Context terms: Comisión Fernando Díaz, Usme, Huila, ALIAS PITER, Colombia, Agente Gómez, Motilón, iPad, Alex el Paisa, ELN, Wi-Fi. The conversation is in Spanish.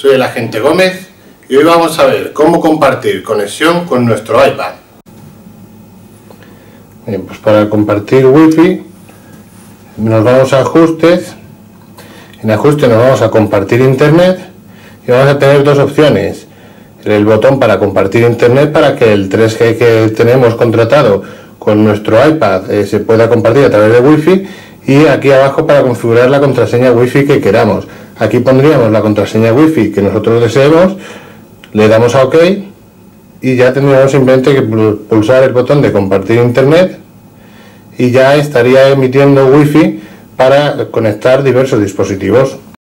soy el Agente Gómez y hoy vamos a ver cómo compartir conexión con nuestro iPad. Bien, pues para compartir Wi-Fi nos vamos a ajustes, en ajustes nos vamos a compartir internet y vamos a tener dos opciones: el botón para compartir internet para que el 3G que tenemos contratado con nuestro iPad se pueda compartir a través de Wi-Fi, y aquí abajo para configurar la contraseña Wi-Fi que queramos. Aquí pondríamos la contraseña Wi-Fi que nosotros deseemos, le damos a OK y ya tendríamos simplemente que pulsar el botón de compartir internet y ya estaría emitiendo Wi-Fi para conectar diversos dispositivos.